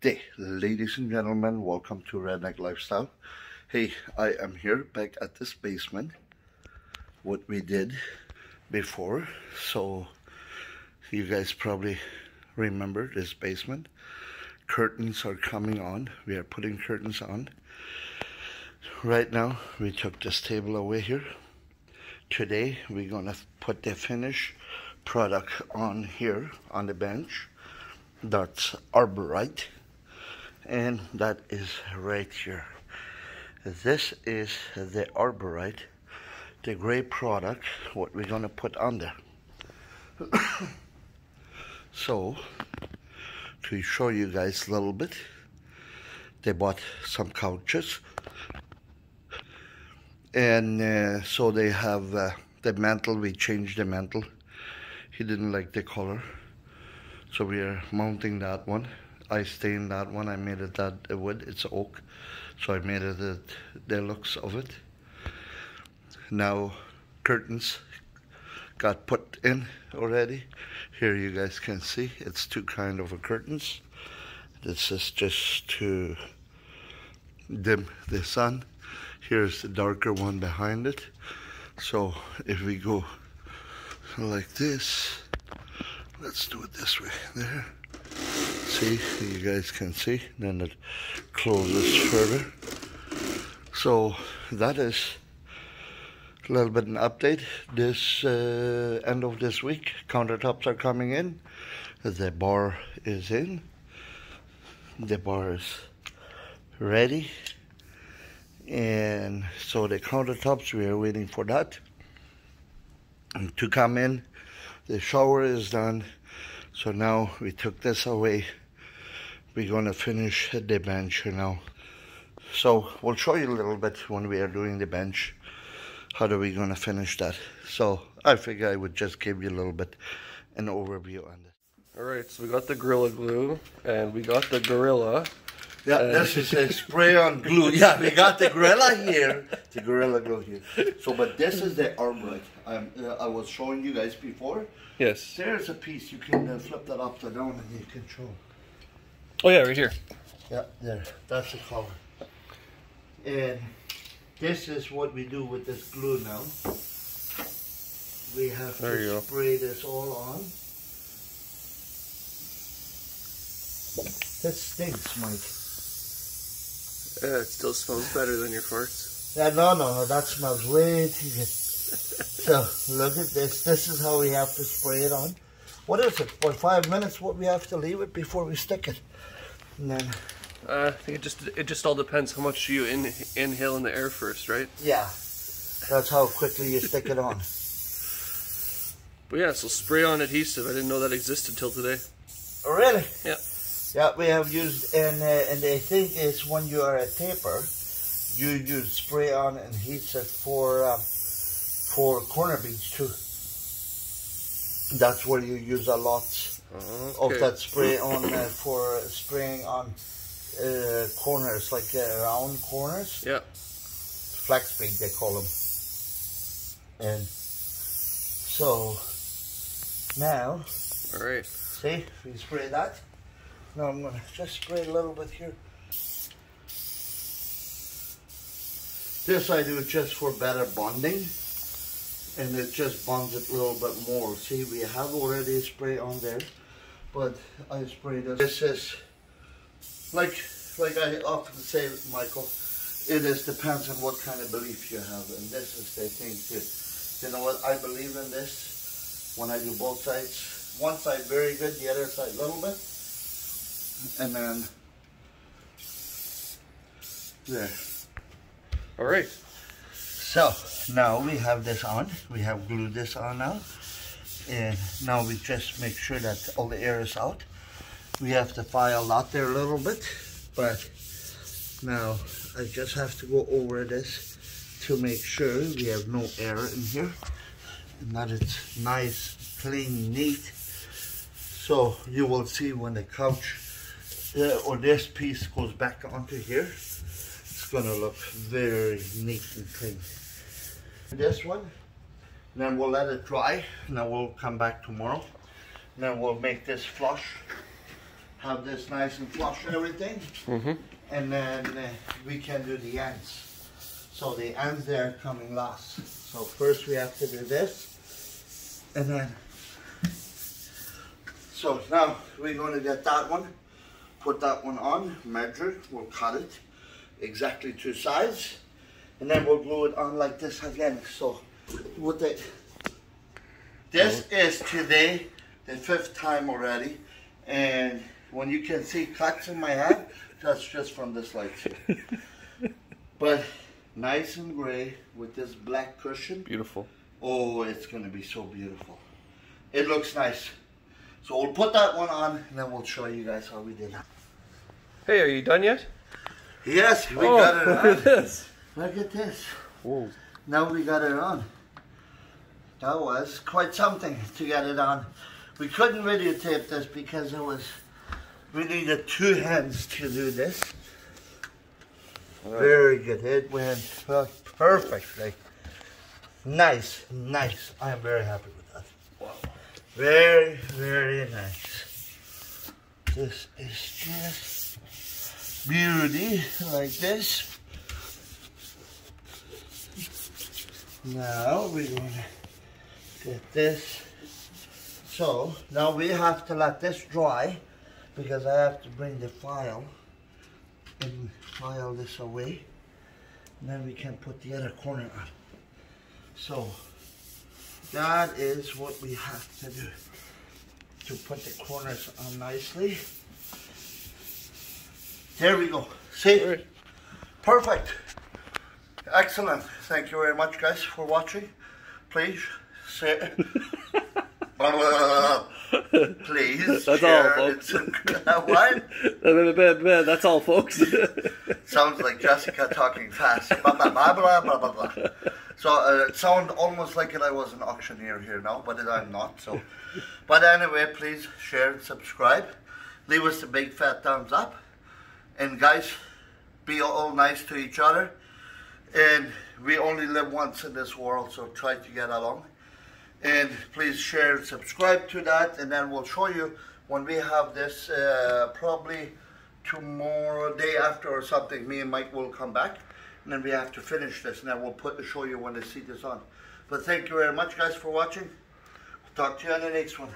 Day, ladies and gentlemen, welcome to Redneck Lifestyle. Hey, I am here back at this basement, what we did before. So you guys probably remember this basement. Curtains are coming on. We are putting curtains on. Right now, we took this table away here. Today, we're gonna put the finished product on here on the bench. That's Arborite. And that is right here. This is the Arborite, the gray product, what we're going to put on there. So, to show you guys a little bit, they bought some couches. And so they have the mantle. We changed the mantle. He didn't like the color. So we are mounting that one. I stained that one. I made it that wood. It's oak. So I made it the looks of it. Now curtains got put in already. Here you guys can see it's two kind of a curtains. This is just to dim the sun. Here's the darker one behind it. So if we go like this, let's do it this way. There. See, you guys can see. Then it closes further. So that is a little bit an update. This end of this week, countertops are coming in. The bar is in. The bar is ready. And so the countertops, we are waiting for that to come in. The shower is done, so now we took this away. We're gonna finish the bench now. So we'll show you a little bit when we are doing the bench, how are we gonna finish that. So I figure I would just give you a little bit an overview on this. All right, so we got the Gorilla Glue and we got the Gorilla. Yeah, this is a spray-on glue. Yeah, we got the Gorilla here, the Gorilla Glue here. So, but this is the Arborite. I was showing you guys before. Yes. There's a piece. You can flip that upside down and you can show. Oh, yeah, right here. Yeah, there. That's the color. And this is what we do with this glue now. We have to spray this all on. This stinks, Mike. Yeah, it still smells better than your farts. Yeah, no, that smells way too good. So, look at this. This is how we have to spray it on. What is it? For 5 minutes, what we have to leave it before we stick it. And then, I think it just all depends how much you inhale in the air first, right? Yeah. That's how quickly you stick it on. But yeah, so spray-on adhesive. I didn't know that existed till today. Oh, really? Yeah. Yeah, we have used, and I think it's when you are a taper, you use spray-on adhesive for corner beads too. That's where you use a lot of that spray-on for spraying on corners, like round corners. Yeah. Flex bead, they call them. And so, now, all right. See, we spray that. Now I'm going to just spray a little bit here. This I do just for better bonding. And it just bonds it a little bit more. See, we have already spray on there. But I spray this. This is, like I often say, Michael, it is depends on what kind of belief you have. And this is the thing too. You know what, I believe in this when I do both sides. One side very good, the other side a little bit. And then there. All right. So now we have this on. We have glued this on now. And now we just make sure that all the air is out. We have to file out there a little bit. But now I just have to go over this to make sure we have no air in here. And that it's nice, clean, neat. So you will see when the couch or this piece goes back onto here, it's gonna look very neat and clean. This one, then we'll let it dry, and then we'll come back tomorrow. And then we'll make this flush, have this nice and flush everything. Mm-hmm. And then we can do the ends. So the ends, they're coming last. So first we have to do this. And then, so now we're going to get that one, put that one on, measure, we'll cut it exactly two sides. And then we'll glue it on like this again. So with it, this is today the 5th time already. And when you can see cuts in my hand, that's just from this light. But nice and gray with this black cushion. Beautiful. Oh, it's going to be so beautiful. It looks nice. So we'll put that one on and then we'll show you guys how we did it. Hey, are you done yet? Yes, we got it on. Look at this. Look at this. Whoa. Now we got it on. That was quite something to get it on. We couldn't videotape this because it was, we needed two hands to do this. Right. Very good, it went perfectly. Nice, nice. I am very happy with that. Wow. Very, very nice. This is just beauty, like this. Now we're gonna get this. So now we have to let this dry because I have to bring the file and file this away. And then we can put the other corner on. So that is what we have to do to put the corners on nicely. There we go. See? Perfect. Excellent. Thank you very much, guys, for watching. Please share. Please. That's all, folks. What? That's all, folks. Sounds like Jessica talking fast. Blah, blah, blah, blah, blah, blah. So it sounds almost like I was an auctioneer here now, but I'm not. So, but anyway, please share and subscribe. Leave us a big fat thumbs up. And guys, be all nice to each other. And we only live once in this world, so try to get along. And please share and subscribe to that, and then we'll show you when we have this probably tomorrow, day after or something. Me and Mike will come back, and then we have to finish this, and then we'll show you when the seat is on. But thank you very much, guys, for watching. We'll talk to you on the next one.